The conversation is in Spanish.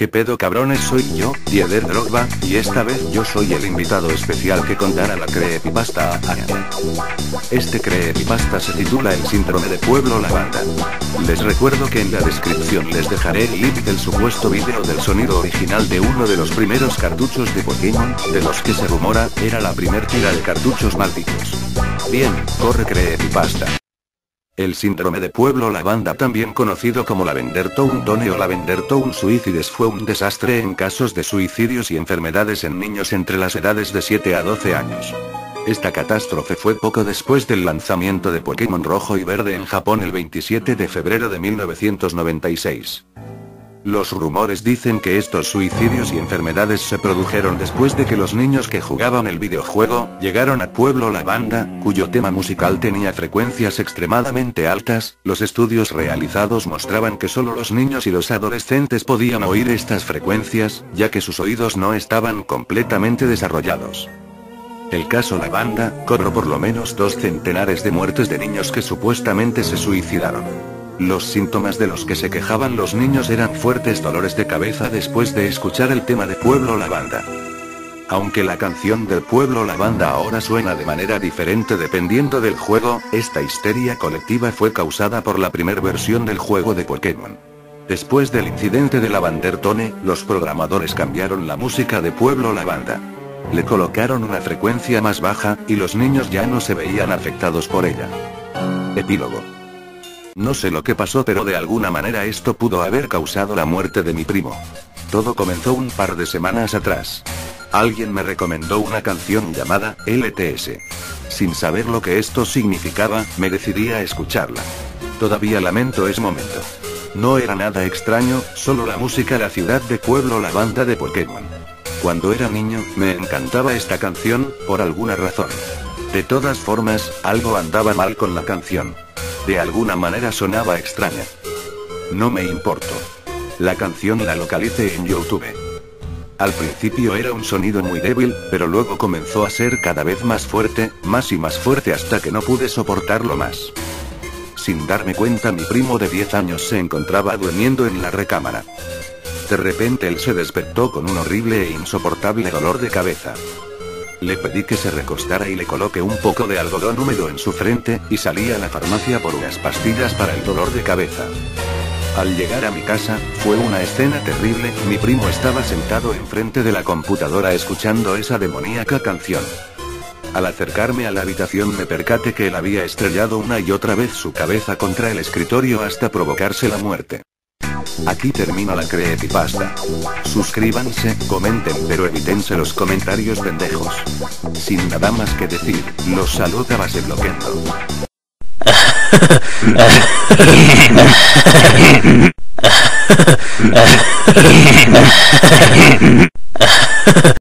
¿Qué pedo cabrones? Soy yo, Dieder Drogba, y esta vez yo soy el invitado especial que contará la Creepypasta. Este Creepypasta se titula El síndrome de Pueblo Lavanda. Les recuerdo que en la descripción les dejaré el link del supuesto vídeo del sonido original de uno de los primeros cartuchos de Pokémon, de los que se rumora era la primer tira de cartuchos malditos. Bien, corre Creepypasta. El síndrome de Pueblo Lavanda, también conocido como Lavender Town o Lavender Town Suicides, fue un desastre en casos de suicidios y enfermedades en niños entre las edades de 7 a 12 años. Esta catástrofe fue poco después del lanzamiento de Pokémon Rojo y Verde en Japón el 27 de febrero de 1996. Los rumores dicen que estos suicidios y enfermedades se produjeron después de que los niños que jugaban el videojuego llegaron a Pueblo Lavanda, cuyo tema musical tenía frecuencias extremadamente altas. Los estudios realizados mostraban que solo los niños y los adolescentes podían oír estas frecuencias, ya que sus oídos no estaban completamente desarrollados. El caso Lavanda cobró por lo menos 2 centenares de muertes de niños que supuestamente se suicidaron. Los síntomas de los que se quejaban los niños eran fuertes dolores de cabeza después de escuchar el tema de Pueblo Lavanda. Aunque la canción del Pueblo Lavanda ahora suena de manera diferente dependiendo del juego, esta histeria colectiva fue causada por la primera versión del juego de Pokémon. Después del incidente de Lavender Town, los programadores cambiaron la música de Pueblo Lavanda. Le colocaron una frecuencia más baja, y los niños ya no se veían afectados por ella. Epílogo. No sé lo que pasó, pero de alguna manera esto pudo haber causado la muerte de mi primo. Todo comenzó un par de semanas atrás. Alguien me recomendó una canción llamada LTS. Sin saber lo que esto significaba, me decidí a escucharla. Todavía lamento ese momento. No era nada extraño, solo la música de la ciudad de Pueblo Lavanda de Pokémon. Cuando era niño, me encantaba esta canción, por alguna razón. De todas formas, algo andaba mal con la canción. De alguna manera sonaba extraña. No me importó. La canción la localicé en YouTube. Al principio era un sonido muy débil, pero luego comenzó a ser cada vez más fuerte, más y más fuerte, hasta que no pude soportarlo más. Sin darme cuenta, mi primo de 10 años se encontraba durmiendo en la recámara. De repente él se despertó con un horrible e insoportable dolor de cabeza. Le pedí que se recostara y le coloqué un poco de algodón húmedo en su frente, y salí a la farmacia por unas pastillas para el dolor de cabeza. Al llegar a mi casa, fue una escena terrible. Mi primo estaba sentado enfrente de la computadora escuchando esa demoníaca canción. Al acercarme a la habitación me percaté que él había estrellado una y otra vez su cabeza contra el escritorio hasta provocarse la muerte. Aquí termina la Creepypasta. Suscríbanse, comenten, pero evítense los comentarios pendejos. Sin nada más que decir, los saluda BASEDLOQUENDO.